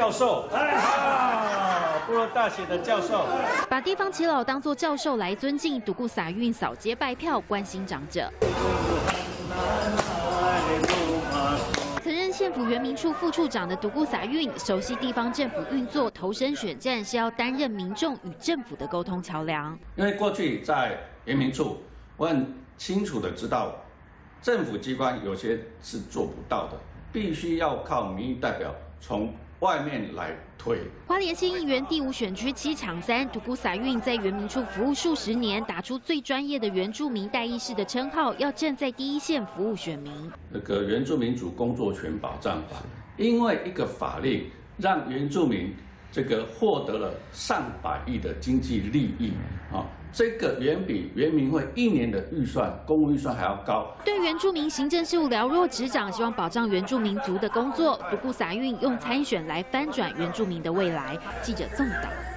教授，部落大学的教授，把地方耆老当作教授来尊敬，独顾撒运扫街拜票，关心长者。 曾任县府原民处副处长的独顾撒运，熟悉地方政府运作，投身选战是要担任民众与政府的沟通桥梁。因为过去在原民处，我很清楚的知道，政府机关有些是做不到的，必须要靠民意代表从外面来推。花莲县议员第五选区7场3，独顾撒运在原民处服务数十年，打出最专业的原住民代议士的称号，要站在第一线服务选民。那个原住民族工作权保障法，因为一个法令让原住民这个获得了上百亿的经济利益啊。 这个远比原民会1年的预算、公务预算还要高。对原住民行政事务了若指掌，希望保障原住民族的工作。独顾撒运用参选来翻转原住民的未来。记者纵导。